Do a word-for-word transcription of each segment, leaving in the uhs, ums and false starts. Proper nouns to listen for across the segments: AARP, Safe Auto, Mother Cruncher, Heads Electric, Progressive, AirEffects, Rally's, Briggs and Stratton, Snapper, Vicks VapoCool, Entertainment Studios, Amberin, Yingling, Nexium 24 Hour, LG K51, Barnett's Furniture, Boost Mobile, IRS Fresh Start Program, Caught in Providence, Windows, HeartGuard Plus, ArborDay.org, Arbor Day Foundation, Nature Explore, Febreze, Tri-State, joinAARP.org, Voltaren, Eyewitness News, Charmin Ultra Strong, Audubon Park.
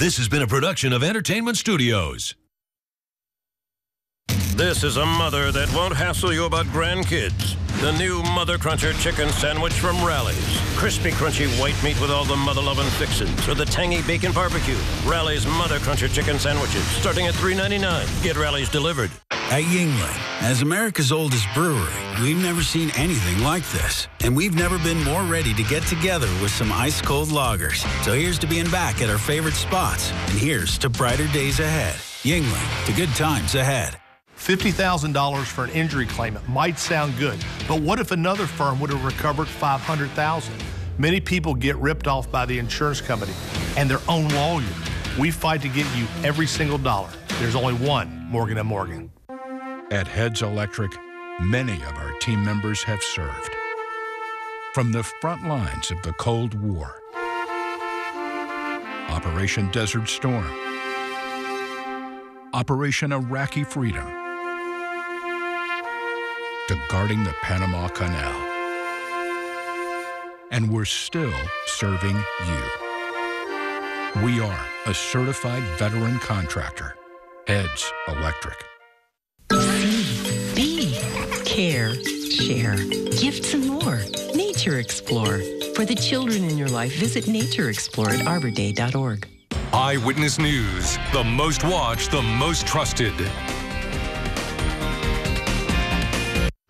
This has been a production of Entertainment Studios. This is a mother that won't hassle you about grandkids. The new Mother Cruncher Chicken Sandwich from Rally's. Crispy, crunchy white meat with all the mother-loving fixins, or the tangy bacon barbecue. Rally's Mother Cruncher Chicken Sandwiches, starting at three ninety-nine. Get Rally's delivered. At Yingling, as America's oldest brewery, we've never seen anything like this. And we've never been more ready to get together with some ice-cold lagers. So here's to being back at our favorite spots. And here's to brighter days ahead. Yingling, to good times ahead. fifty thousand dollars for an injury claimant might sound good, but what if another firm would have recovered five hundred thousand dollars? Many people get ripped off by the insurance company and their own lawyer. We fight to get you every single dollar. There's only one Morgan and Morgan. At Heads Electric, many of our team members have served. From the front lines of the Cold War, Operation Desert Storm, Operation Iraqi Freedom, to guarding the Panama Canal. And we're still serving you. We are a certified veteran contractor. Heads Electric. C. B. Care. Share. Gift some more. Nature Explore. For the children in your life, visit Nature Explore at Arbor Day dot org. Eyewitness News. The most watched, the most trusted.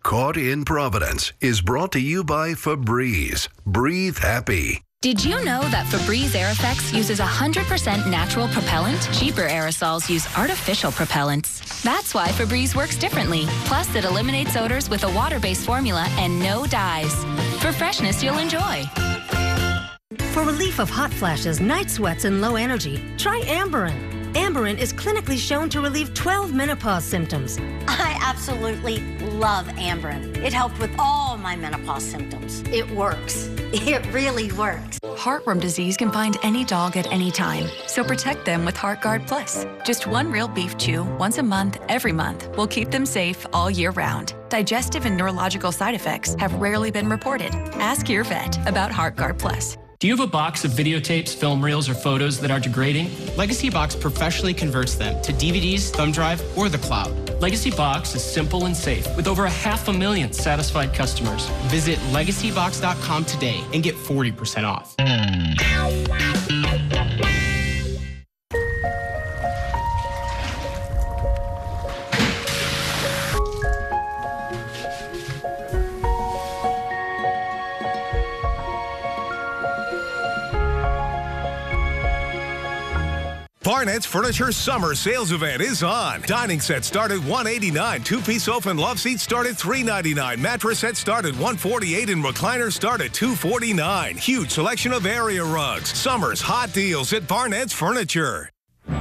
Caught in Providence is brought to you by Febreze. Breathe happy. Did you know that Febreze AirEffects uses one hundred percent natural propellant? Cheaper aerosols use artificial propellants. That's why Febreze works differently. Plus, it eliminates odors with a water-based formula and no dyes. For freshness you'll enjoy. For relief of hot flashes, night sweats, and low energy, try Amberin. Amberin is clinically shown to relieve twelve menopause symptoms. I absolutely love Amberin. It helped with all my menopause symptoms. It works. It really works. Heartworm disease can find any dog at any time, so protect them with HeartGuard Plus. Just one real beef chew, once a month, every month, will keep them safe all year round. Digestive and neurological side effects have rarely been reported. Ask your vet about HeartGuard Plus. Do you have a box of videotapes, film reels, or photos that are degrading? Legacy Box professionally converts them to D V Ds, thumb drive, or the cloud. Legacy Box is simple and safe with over a half a million satisfied customers. Visit legacy box dot com today and get forty percent off. Barnett's Furniture Summer Sales Event is on. Dining sets start at one hundred eighty-nine dollars. Two-piece sofa and love seats start at three hundred ninety-nine dollars. Mattress sets start at one hundred forty-eight dollars and recliners start at two hundred forty-nine dollars. Huge selection of area rugs. Summer's hot deals at Barnett's Furniture.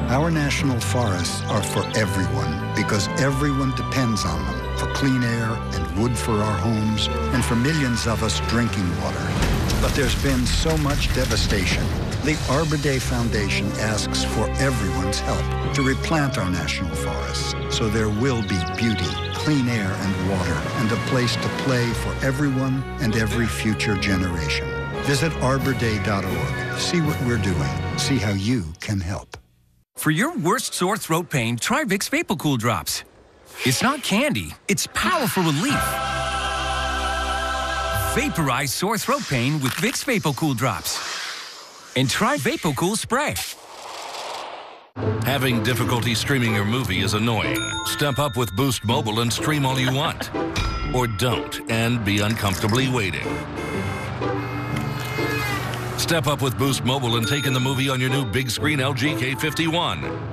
Our national forests are for everyone because everyone depends on them for clean air and wood for our homes and for millions of us drinking water. But there's been so much devastation. The Arbor Day Foundation asks for everyone's help to replant our national forests so there will be beauty, clean air and water, and a place to play for everyone and every future generation. Visit Arbor Day dot org. See what we're doing. See how you can help. For your worst sore throat pain, try Vicks VapoCool drops. It's not candy. It's powerful relief. Vaporize sore throat pain with Vicks VapoCool drops. And try VapoCool spray. Having difficulty streaming your movie is annoying. Step up with Boost Mobile and stream all you want. Or don't and be uncomfortably waiting. Step up with Boost Mobile and take in the movie on your new big screen L G K fifty-one.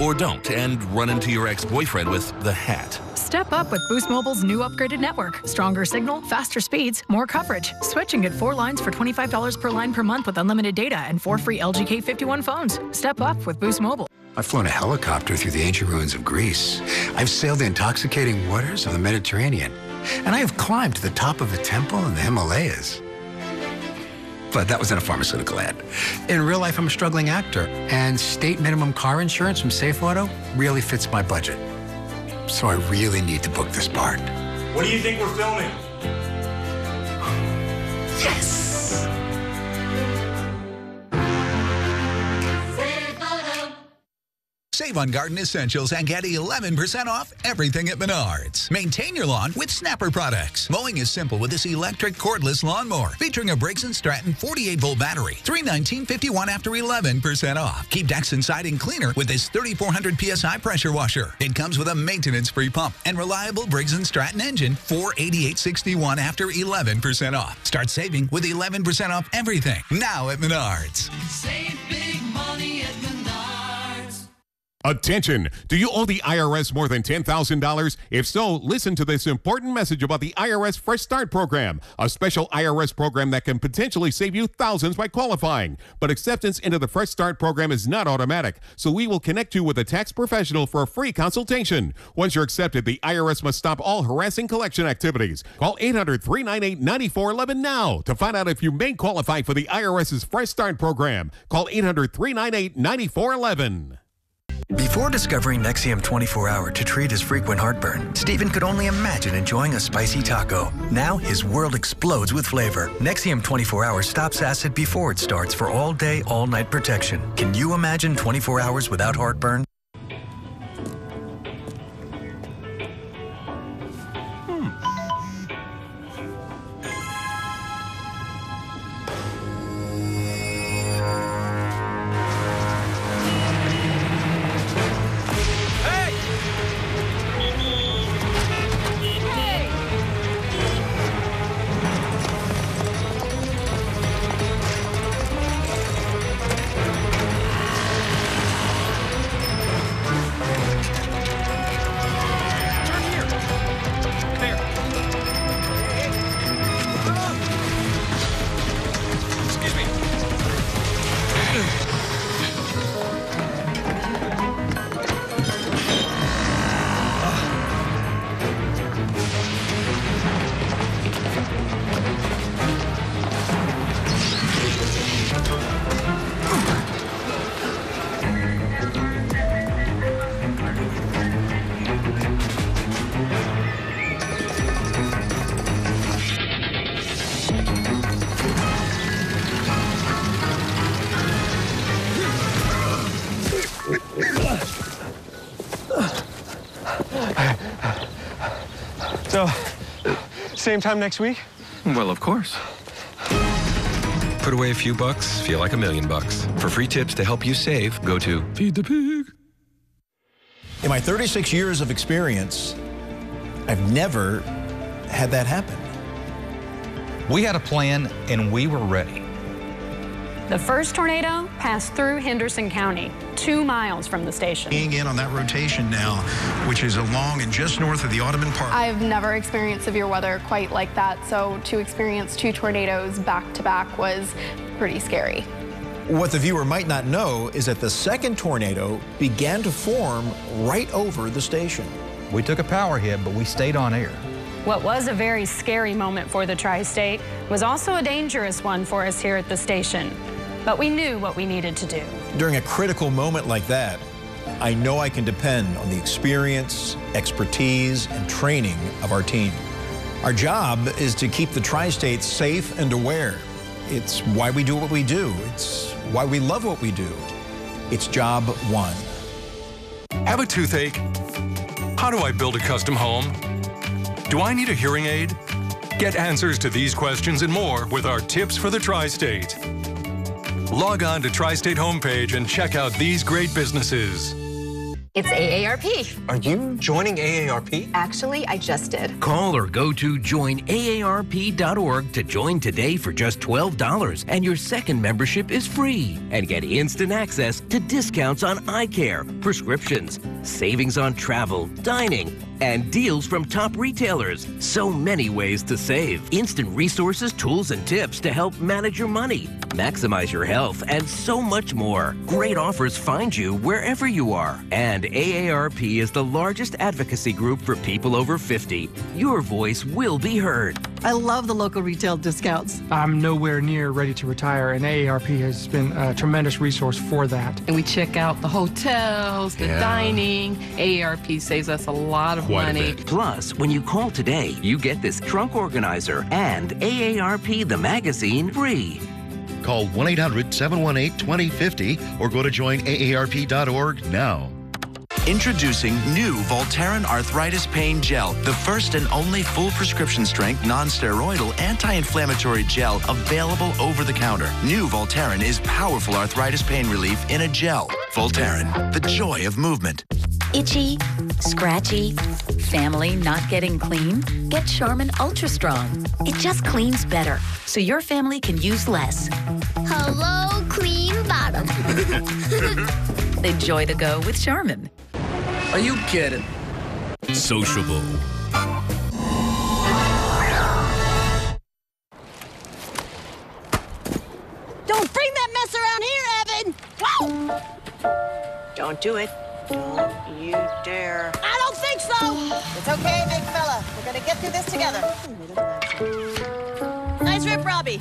Or don't and run into your ex-boyfriend with the hat. Step up with Boost Mobile's new upgraded network. Stronger signal, faster speeds, more coverage. Switching at four lines for twenty-five dollars per line per month with unlimited data and four free L G K fifty-one phones. Step up with Boost Mobile. I've flown a helicopter through the ancient ruins of Greece. I've sailed the intoxicating waters of the Mediterranean. And I have climbed to the top of a temple in the Himalayas. But that was in a pharmaceutical ad. In real life, I'm a struggling actor. And state minimum car insurance from Safe Auto really fits my budget. So I really need to book this part. What do you think we're filming? Yes! Save on garden essentials and get eleven percent off everything at Menards. Maintain your lawn with Snapper products. Mowing is simple with this electric cordless lawnmower featuring a Briggs and Stratton forty-eight volt battery. three hundred nineteen dollars and fifty-one cents after eleven percent off. Keep decks and siding cleaner with this thirty-four hundred P S I pressure washer. It comes with a maintenance-free pump and reliable Briggs and Stratton engine. four hundred eighty-eight dollars and sixty-one cents after eleven percent off. Start saving with eleven percent off everything now at Menards. Save big money at Menards. Attention! Do you owe the I R S more than ten thousand dollars? If so, listen to this important message about the I R S Fresh Start Program, a special I R S program that can potentially save you thousands by qualifying. But acceptance into the Fresh Start Program is not automatic, so we will connect you with a tax professional for a free consultation. Once you're accepted, the I R S must stop all harassing collection activities. Call eight hundred, three nine eight, nine four one one now to find out if you may qualify for the IRS's Fresh Start Program. Call eight hundred, three nine eight, nine four one one. Before discovering Nexium twenty-four hour to treat his frequent heartburn, Stephen could only imagine enjoying a spicy taco. Now his world explodes with flavor. Nexium twenty-four hour stops acid before it starts for all-day, all-night protection. Can you imagine twenty-four hours without heartburn? Same time next week? Well, of course. Put away a few bucks, feel like a million bucks. For free tips to help you save, go to Feed the Pig. In my thirty-six years of experience, I've never had that happen. We had a plan and we were ready. The first tornado passed through Henderson County, two miles from the station. Being in on that rotation now, which is along and just north of the Audubon Park. I've never experienced severe weather quite like that, so to experience two tornadoes back to back was pretty scary. What the viewer might not know is that the second tornado began to form right over the station. We took a power hit, but we stayed on air. What was a very scary moment for the Tri-State was also a dangerous one for us here at the station. But we knew what we needed to do. During a critical moment like that, I know I can depend on the experience, expertise, and training of our team. Our job is to keep the Tri-State safe and aware. It's why we do what we do. It's why we love what we do. It's job one. Have a toothache? How do I build a custom home? Do I need a hearing aid? Get answers to these questions and more with our tips for the Tri-State. Log on to Tri-State homepage and check out these great businesses. It's A A R P. Are you joining A A R P? Actually, I just did. Call or go to join A A R P dot org to join today for just twelve dollars, and your second membership is free. And get instant access to discounts on eye care, prescriptions, savings on travel, dining, and deals from top retailers. So many ways to save. Instant resources, tools, and tips to help manage your money, maximize your health, and so much more. Great offers find you wherever you are. And A A R P is the largest advocacy group for people over fifty. Your voice will be heard. I love the local retail discounts. I'm nowhere near ready to retire, and A A R P has been a tremendous resource for that. And we check out the hotels, the yeah. dining. A A R P saves us a lot of Quite money. Plus, when you call today, you get this trunk organizer and A A R P the magazine free. Call one eight hundred, seven one eight, two zero five zero or go to join A A R P dot org now. Introducing new Voltaren Arthritis Pain Gel, the first and only full prescription strength non-steroidal anti-inflammatory gel available over the counter. New Voltaren is powerful arthritis pain relief in a gel. Voltaren, the joy of movement. Itchy, scratchy, family not getting clean? Get Charmin Ultra Strong. It just cleans better, so your family can use less. Hello, clean bottom. The joy to go with Charmin. Are you kidding? Sociable. Don't bring that mess around here, Evan! Wow! Don't do it. Don't you dare. I don't think so! It's okay, big fella. We're gonna get through this together. Nice rip, Robbie.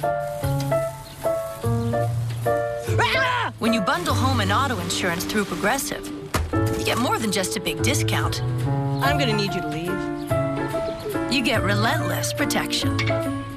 When you bundle home and auto insurance through Progressive, you get more than just a big discount. I'm gonna need you to leave. You get relentless protection.